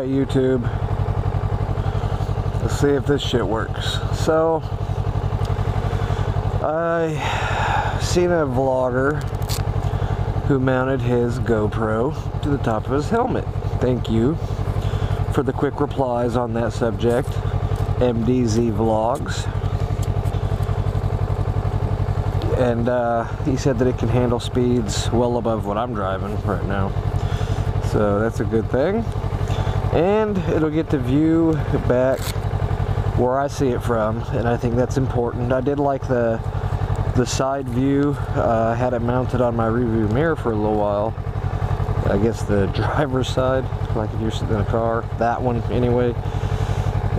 Alright YouTube, let's see if this shit works. So, I seen a vlogger who mounted his GoPro to the top of his helmet. Thank you for the quick replies on that subject, MDZ Vlogs. And he said that it can handle speeds well above what I'm driving right now. So that's a good thing. And it'll get the view back where I see it from, and I think that's important. I did like the side view. I had it mounted on my rearview mirror for a little while. I guess the driver's side, like if you're sitting in a car, that one anyway.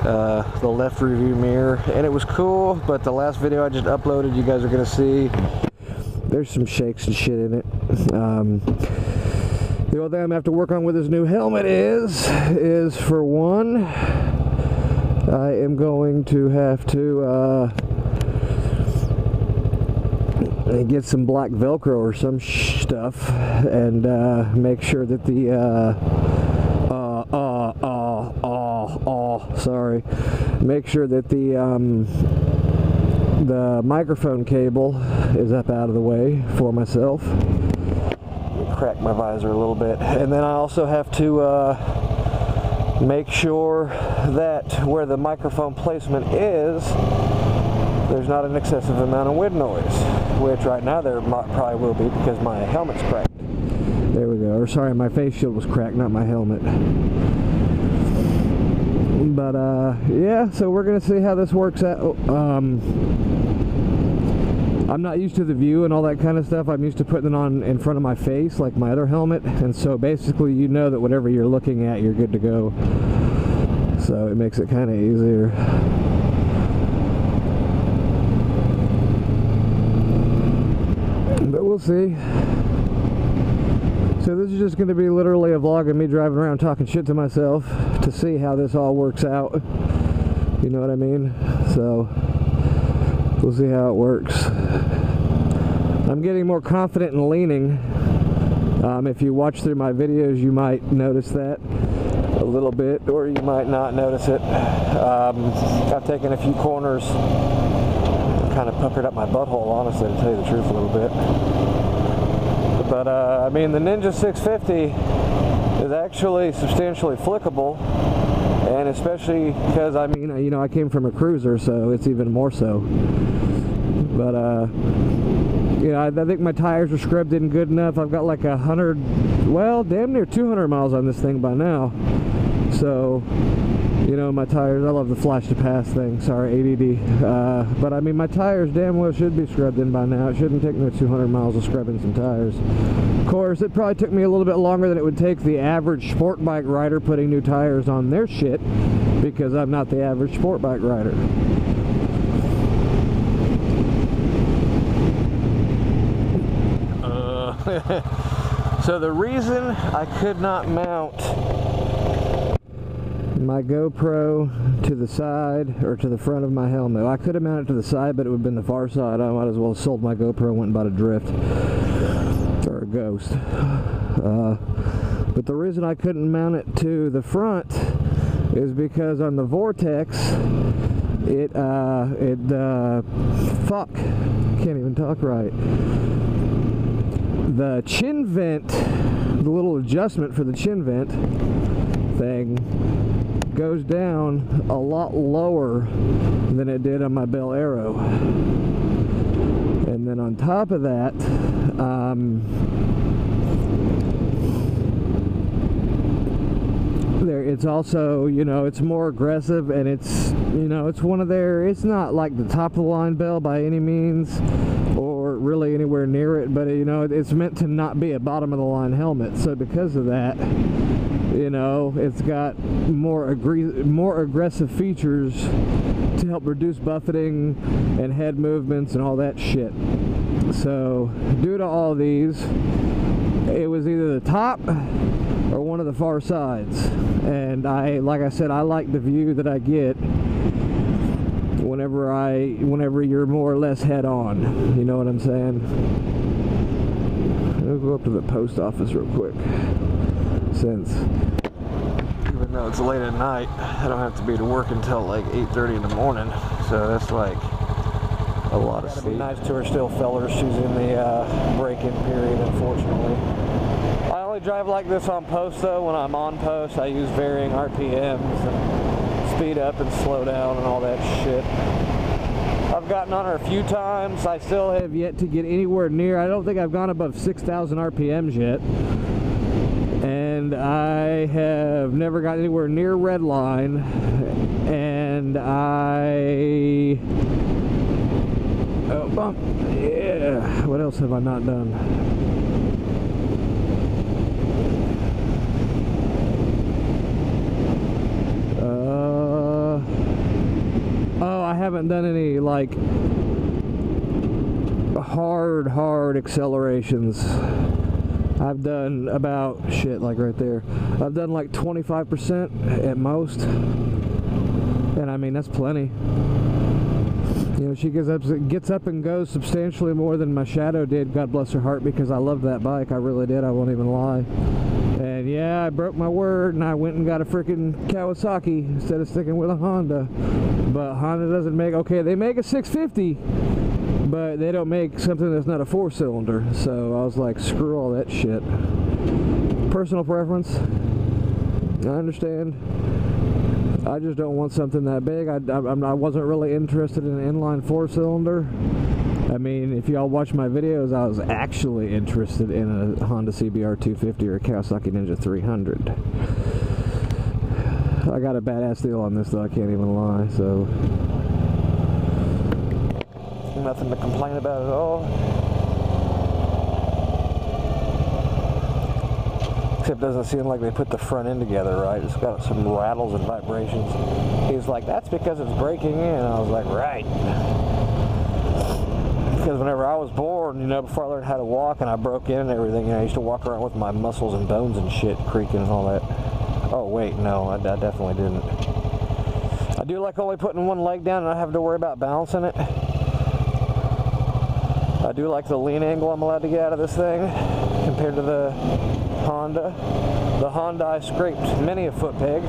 The left rearview mirror, and it was cool, but the last video I just uploaded, you guys are gonna see there's some shakes and shit in it. The only thing I'm gonna have to work on with this new helmet is for one, I am going to have to get some black Velcro or some stuff and make sure that the make sure that the microphone cable is up out of the way for myself. Crack my visor a little bit, and then I also have to make sure that where the microphone placement is, there's not an excessive amount of wind noise, which right now there probably will be because my helmet's cracked. There we go. Or sorry, my face shield was cracked, not my helmet. But yeah, so we're gonna see how this works out. I'm not used to the view and all that kind of stuff. I'm used to putting it on in front of my face like my other helmet, and so basically you know that whatever you're looking at, you're good to go, so it makes it kind of easier. But we'll see. So this is just going to be literally a vlog of me driving around talking shit to myself to see how this all works out. You know what I mean? So we'll see how it works. I'm getting more confident in leaning. If you watch through my videos, you might notice that a little bit, or you might not notice it. I've taken a few corners, kind of puckered up my butthole, honestly, to tell you the truth a little bit. But I mean, the Ninja 650 is actually substantially flickable, and especially because, I mean, you know, I came from a cruiser, so it's even more so. But you know, I think my tires are scrubbed in good enough. I've got like 100, well, damn near 200 miles on this thing by now. So, you know, my tires, I love the flash to pass thing, sorry, ADD. But I mean, my tires damn well should be scrubbed in by now. It shouldn't take me 200 miles of scrubbing some tires. Of course, it probably took me a little bit longer than it would take the average sport bike rider putting new tires on their shit, because I'm not the average sport bike rider. So the reason I could not mount my GoPro to the side or to the front of my helmet, I could have mounted it to the side, but it would have been the far side. I might as well have sold my GoPro and went and bought a drift or a ghost. But the reason I couldn't mount it to the front is because on the Vortex it fuck, can't even talk right, the chin vent, the little adjustment for the chin vent thing goes down a lot lower than it did on my Bell Arrow. And then on top of that, there, it's also, you know, it's more aggressive, and it's, you know, it's one of their, it's not like the top of the line Bell by any means, or really anywhere near it, but you know, it's meant to not be a bottom of the line helmet. So because of that, you know, it's got more aggressive features to help reduce buffeting and head movements and all that shit. So due to all these, it was either the top or one of the far sides, and I, like I said, I like the view that I get whenever whenever you're more or less head on, you know what I'm saying? I'll go up to the post office real quick. Since even though know, it's late at night. I don't have to be to work until like 8:30 in the morning, so that's like a lot of sleep. Nice to her still, fellers. She's in the break-in period, unfortunately. I only drive like this on post, though. When I'm on post, I use varying RPMs and speed up and slow down and all that shit. I've gotten on her a few times. I still have yet to get anywhere near. I don't think I've gone above 6,000 RPMs yet. And I have never gotten anywhere near red line, and I, oh, bump, yeah, what else have I not done? Oh, I haven't done any, like, hard accelerations. I've done about, shit, like right there, I've done like 25% at most, and I mean, that's plenty. You know, she gets up and goes substantially more than my Shadow did, God bless her heart, because I loved that bike, I really did, I won't even lie. And yeah, I broke my word, and I went and got a freaking Kawasaki instead of sticking with a Honda. But Honda doesn't make, okay, they make a 650, but they don't make something that's not a four-cylinder, so I was like, screw all that shit. Personal preference, I understand. I just don't want something that big. I wasn't really interested in an inline four-cylinder. I mean, if y'all watch my videos, I was actually interested in a Honda CBR250 or a Kawasaki Ninja 300. I got a badass deal on this, though, I can't even lie, so... nothing to complain about at all. Except it doesn't seem like they put the front end together right. It's got some rattles and vibrations. He's like, that's because it's breaking in. I was like, right. Because whenever I was born, you know, before I learned how to walk and I broke in and everything, you know, I used to walk around with my muscles and bones and shit creaking and all that. Oh, wait, no, I definitely didn't. I do like only putting one leg down and not having to worry about balancing it. I do like the lean angle I'm allowed to get out of this thing compared to the Honda. The Honda, I scraped many a foot peg.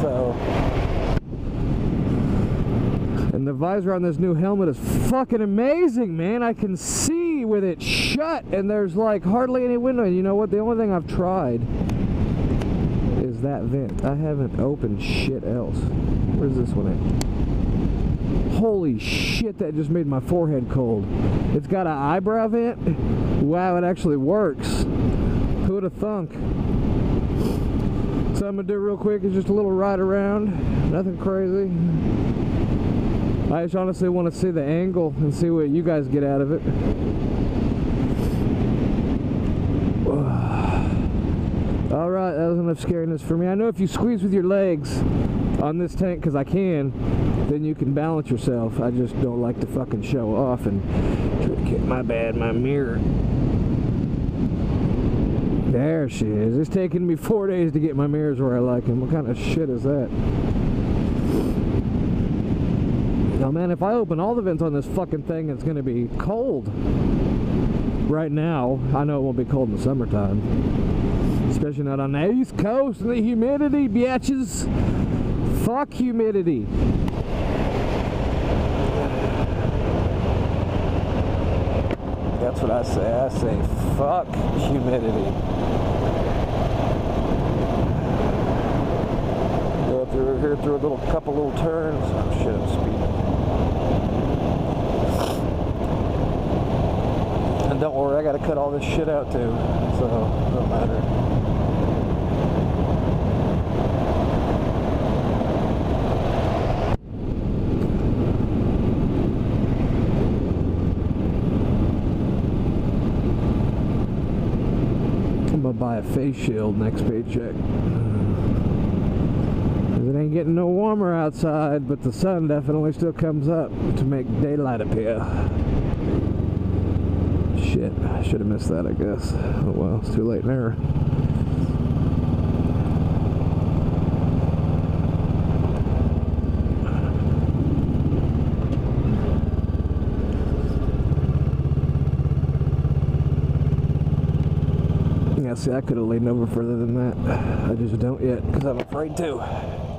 So. And the visor on this new helmet is fucking amazing, man. I can see with it shut, and there's like hardly any window. And you know what? The only thing I've tried is that vent. I haven't opened shit else. Where's this one at? Holy shit, that just made my forehead cold. It's got an eyebrow vent. Wow, it actually works. Who would have thunk? So I'm gonna do real quick is just a little ride around. Nothing crazy. I just honestly want to see the angle and see what you guys get out of it. Alright, that was enough scariness for me. I know if you squeeze with your legs on this tank, because I can, then you can balance yourself. I just don't like to fucking show off and get my bad, my mirror. There she is. It's taken me 4 days to get my mirrors where I like them. What kind of shit is that? Now, man, if I open all the vents on this fucking thing, it's going to be cold. Right now, I know it won't be cold in the summertime. Especially not on the East Coast and the humidity, bitches. Fuck humidity. That's what I say. I say, fuck humidity. Go through here through a little couple little turns. Oh shit, I'm speeding. And don't worry, I gotta cut all this shit out too, so it doesn't matter. Buy a face shield next paycheck. It ain't getting no warmer outside, but the sun definitely still comes up to make daylight appear. Shit, I should have missed that, I guess. Oh well, it's too late now. I could have leaned over further than that. I just don't yet because I'm afraid to.